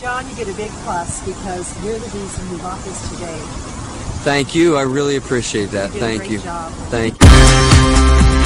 John, you get a big plus because you're the reason we bought this today. Thank you. I really appreciate that. Thank you. Thank you.